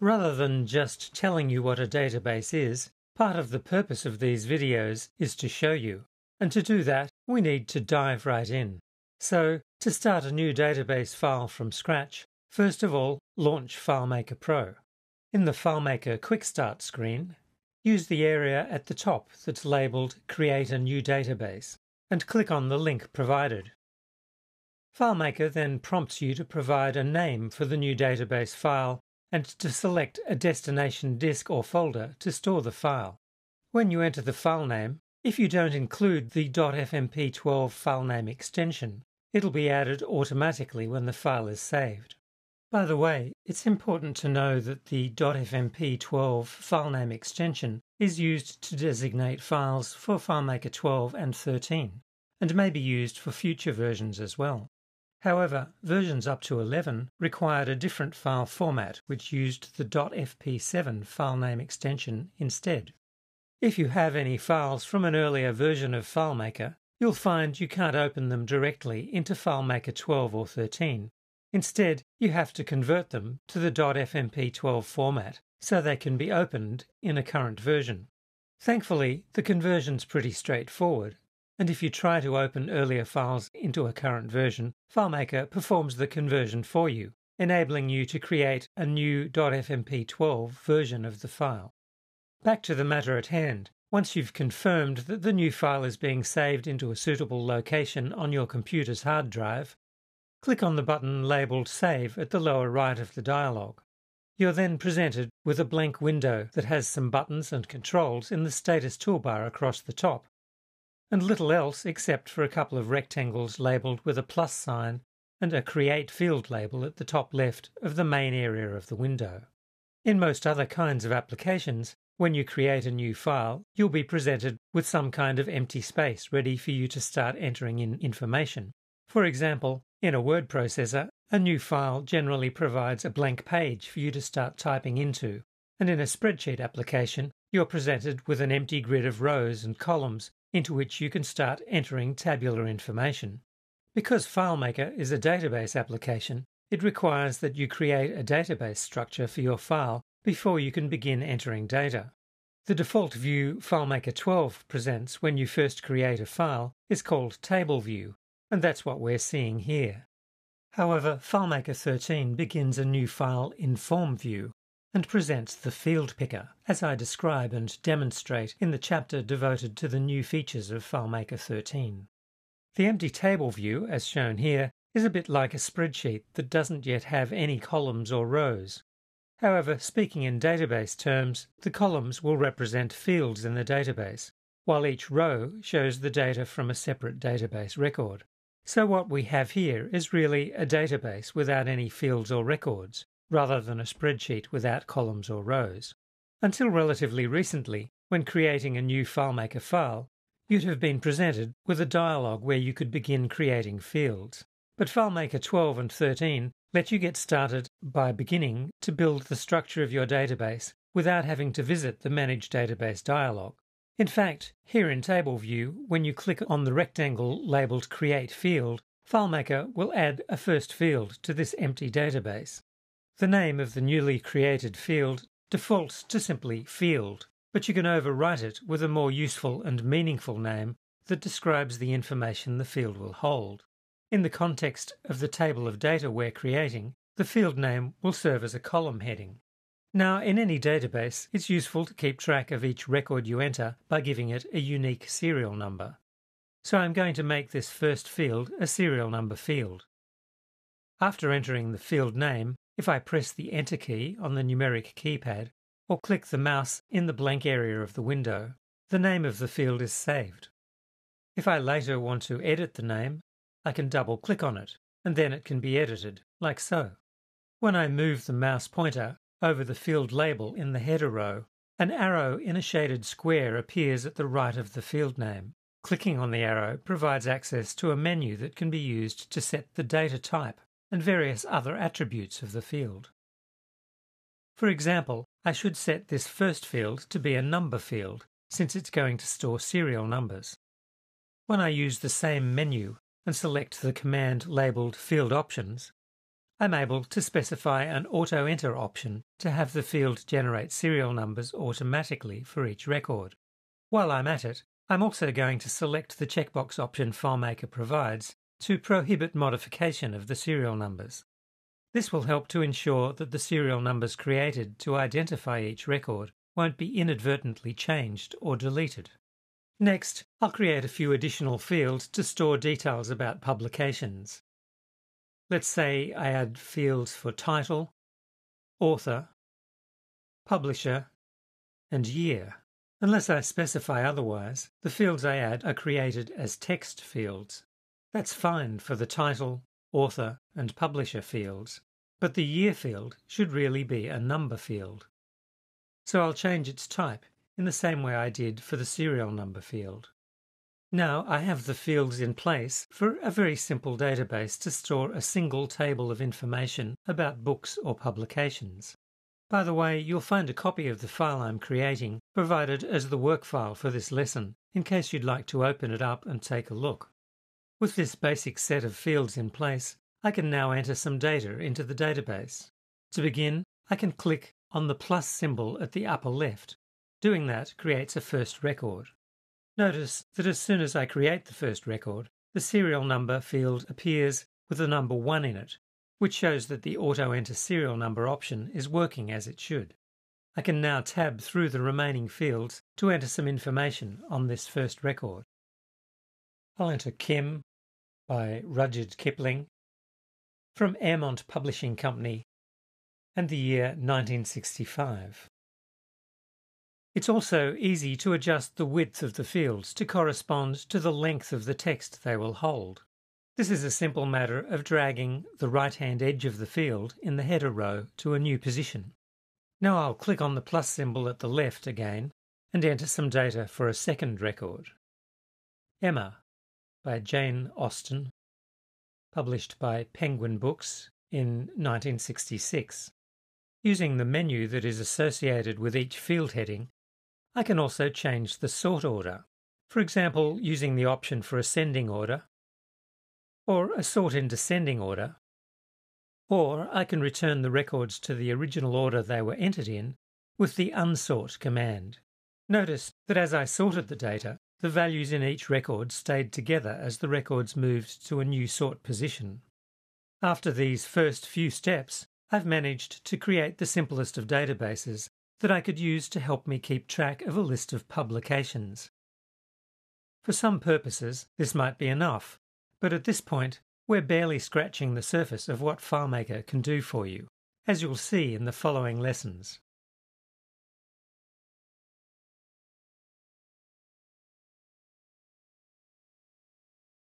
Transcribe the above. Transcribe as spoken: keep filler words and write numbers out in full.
Rather than just telling you what a database is, part of the purpose of these videos is to show you. And to do that, we need to dive right in. So, to start a new database file from scratch, first of all, launch FileMaker Pro. In the FileMaker Quick Start screen, use the area at the top that's labelled Create a New Database, and click on the link provided. FileMaker then prompts you to provide a name for the new database file and to select a destination disk or folder to store the file. When you enter the file name, if you don't include the .fmp twelve filename extension, it'll be added automatically when the file is saved. By the way, it's important to know that the .fmp twelve filename extension is used to designate files for FileMaker twelve and thirteen, and may be used for future versions as well. However, versions up to eleven required a different file format which used the .fp seven filename extension instead. If you have any files from an earlier version of FileMaker, you'll find you can't open them directly into FileMaker twelve or thirteen. Instead, you have to convert them to the .fmp twelve format so they can be opened in a current version. Thankfully, the conversion's pretty straightforward, and if you try to open earlier files into a current version, FileMaker performs the conversion for you, enabling you to create a new .fmp twelve version of the file. Back to the matter at hand. Once you've confirmed that the new file is being saved into a suitable location on your computer's hard drive, click on the button labelled Save at the lower right of the dialog. You're then presented with a blank window that has some buttons and controls in the status toolbar across the top, and little else except for a couple of rectangles labelled with a plus sign and a Create Field label at the top left of the main area of the window. In most other kinds of applications, when you create a new file, you'll be presented with some kind of empty space ready for you to start entering in information. For example, in a word processor, a new file generally provides a blank page for you to start typing into, and in a spreadsheet application, you're presented with an empty grid of rows and columns into which you can start entering tabular information. Because FileMaker is a database application, it requires that you create a database structure for your file before you can begin entering data. The default view FileMaker twelve presents when you first create a file is called Table View, and that's what we're seeing here. However, FileMaker thirteen begins a new file in Form View and presents the Field Picker, as I describe and demonstrate in the chapter devoted to the new features of FileMaker thirteen. The empty Table View, as shown here, is a bit like a spreadsheet that doesn't yet have any columns or rows. However, speaking in database terms, the columns will represent fields in the database, while each row shows the data from a separate database record. So what we have here is really a database without any fields or records, rather than a spreadsheet without columns or rows. Until relatively recently, when creating a new FileMaker file, you'd have been presented with a dialog where you could begin creating fields. But FileMaker twelve and thirteen let you get started by beginning to build the structure of your database without having to visit the Manage Database dialog. In fact, here in Table View, when you click on the rectangle labelled Create Field, FileMaker will add a first field to this empty database. The name of the newly created field defaults to simply Field, but you can overwrite it with a more useful and meaningful name that describes the information the field will hold. In the context of the table of data we're creating, the field name will serve as a column heading. Now, in any database, it's useful to keep track of each record you enter by giving it a unique serial number. So I'm going to make this first field a serial number field. After entering the field name, if I press the Enter key on the numeric keypad or click the mouse in the blank area of the window, the name of the field is saved. If I later want to edit the name, I can double-click on it, and then it can be edited, like so. When I move the mouse pointer over the field label in the header row, an arrow in a shaded square appears at the right of the field name. Clicking on the arrow provides access to a menu that can be used to set the data type and various other attributes of the field. For example, I should set this first field to be a number field, since it's going to store serial numbers. When I use the same menu and select the command labelled Field Options, I'm able to specify an Auto Enter option to have the field generate serial numbers automatically for each record. While I'm at it, I'm also going to select the checkbox option FileMaker provides to prohibit modification of the serial numbers. This will help to ensure that the serial numbers created to identify each record won't be inadvertently changed or deleted. Next, I'll create a few additional fields to store details about publications. Let's say I add fields for title, author, publisher, and year. Unless I specify otherwise, the fields I add are created as text fields. That's fine for the title, author, and publisher fields, but the year field should really be a number field. So I'll change its type in the same way I did for the serial number field. Now I have the fields in place for a very simple database to store a single table of information about books or publications. By the way, you'll find a copy of the file I'm creating provided as the work file for this lesson, in case you'd like to open it up and take a look. With this basic set of fields in place, I can now enter some data into the database. To begin, I can click on the plus symbol at the upper left. Doing that creates a first record. Notice that as soon as I create the first record, the serial number field appears with the number one in it, which shows that the Auto Enter serial number option is working as it should. I can now tab through the remaining fields to enter some information on this first record. I'll enter Kim by Rudyard Kipling, from Airmont Publishing Company, and the year nineteen sixty-five. It's also easy to adjust the width of the fields to correspond to the length of the text they will hold. This is a simple matter of dragging the right-hand edge of the field in the header row to a new position. Now I'll click on the plus symbol at the left again and enter some data for a second record. Emma by Jane Austen, published by Penguin Books in nineteen sixty-six. Using the menu that is associated with each field heading, I can also change the sort order, for example using the option for ascending order, or a sort in descending order, or I can return the records to the original order they were entered in with the unsort command. Notice that as I sorted the data, the values in each record stayed together as the records moved to a new sort position. After these first few steps, I've managed to create the simplest of databases that I could use to help me keep track of a list of publications. For some purposes, this might be enough, but at this point, we're barely scratching the surface of what FileMaker can do for you, as you'll see in the following lessons.